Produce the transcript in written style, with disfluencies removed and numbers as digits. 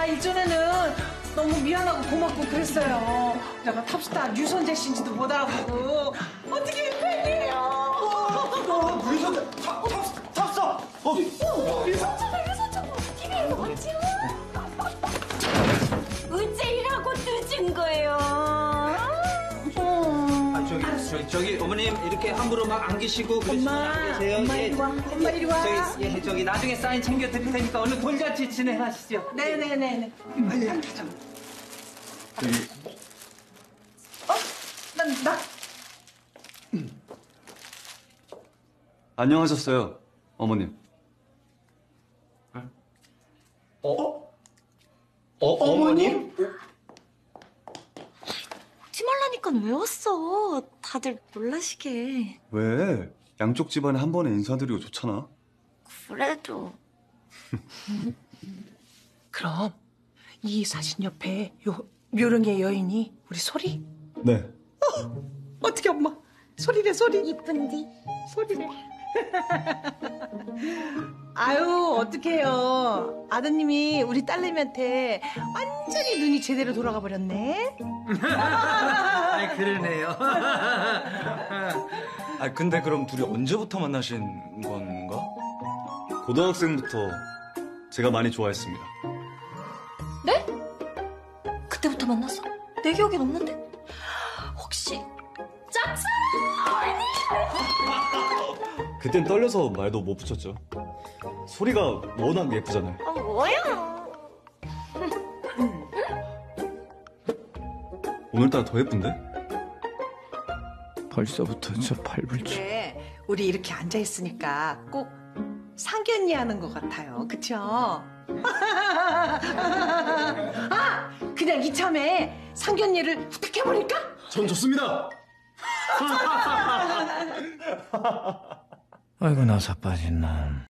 아, 이전에는 너무 미안하고 고맙고 그랬어요. 내가 탑스타 유선재 씨인지도 못 알아보고 어떻게 팬이에요? 너 유선재 탑스타! 유선재가 TV에서 봤지요? 우째이라고 늦은 거예요. 저기 어머님 이렇게 함부로 막 안기시고 엄마 계세요. 엄마 이리 와. 엄마 이리 와. 저기 나중에 사인 챙겨 드릴 테니까 얼른 돌잔치 진행하시죠. 네네네네. 잠깐. 난 안녕하셨어요, 어머님. 어머님? 티말라니까 왜 왔어? 다들 놀라시게. 왜? 양쪽 집안에 한 번에 인사드리고 좋잖아. 그래도. 그럼 이 사진 옆에 요 묘령의 여인이 우리 소리? 네. 어떻게 엄마? 소리래 소리. 이쁜디. 소리래. 아유 어떡해요. 아드님이 우리 딸내미한테 완전히 눈이 제대로 돌아가 버렸네. 아이 그러네요. 아 근데 그럼 둘이 언제부터 만나신 건가? 고등학생부터 제가 많이 좋아했습니다. 네? 그때부터 만났어? 내 기억엔 없는데? 혹시 짝사랑? 그땐 떨려서 말도 못 붙였죠. 소리가 워낙 예쁘잖아요. 아, 뭐야? 오늘따라 더 예쁜데? 벌써부터 저 팔불치. 근데 우리 이렇게 앉아있으니까 꼭 상견례 하는 것 같아요. 그쵸? 아! 그냥 이참에 상견례를 부탁해보니까? 전 좋습니다! 아이고 나사 빠진 놈.